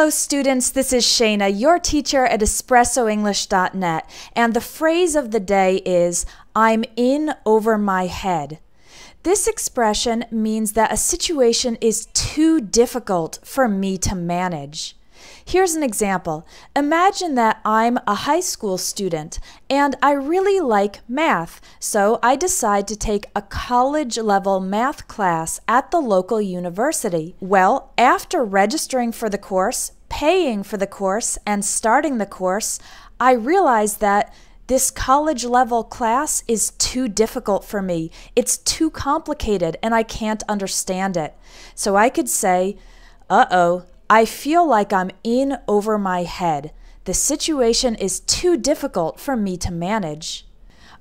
Hello students, this is Shayna, your teacher at EspressoEnglish.net, and the phrase of the day is, I'm in over my head. This expression means that a situation is too difficult for me to manage. Here's an example. Imagine that I'm a high school student and I really like math, so I decide to take a college-level math class at the local university. Well, after registering for the course, paying for the course, and starting the course, I realize that this college-level class is too difficult for me. It's too complicated and I can't understand it. So I could say, uh-oh, I feel like I'm in over my head. The situation is too difficult for me to manage.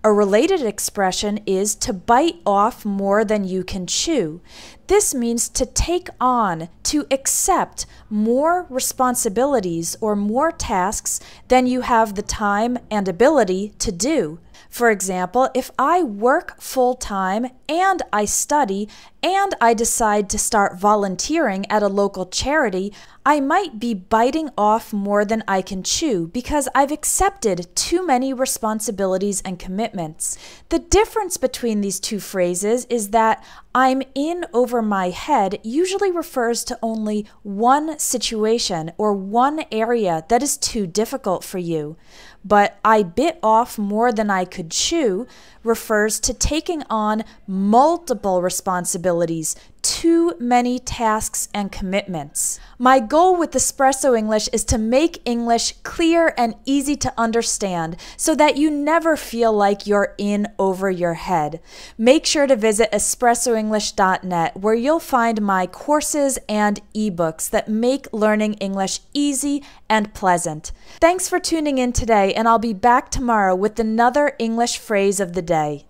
A related expression is to bite off more than you can chew. This means to take on, to accept more responsibilities or more tasks than you have the time and ability to do. For example, if I work full-time and I study and I decide to start volunteering at a local charity, I might be biting off more than I can chew because I've accepted too many responsibilities and commitments. The difference between these two phrases is that I'm in over my head usually refers to only one situation or one area that is too difficult for you. But I bit off more than I could chew refers to taking on multiple responsibilities, too many tasks and commitments. My goal with Espresso English is to make English clear and easy to understand so that you never feel like you're in over your head. Make sure to visit EspressoEnglish.net where you'll find my courses and ebooks that make learning English easy and pleasant. Thanks for tuning in today, and I'll be back tomorrow with another English phrase of the day.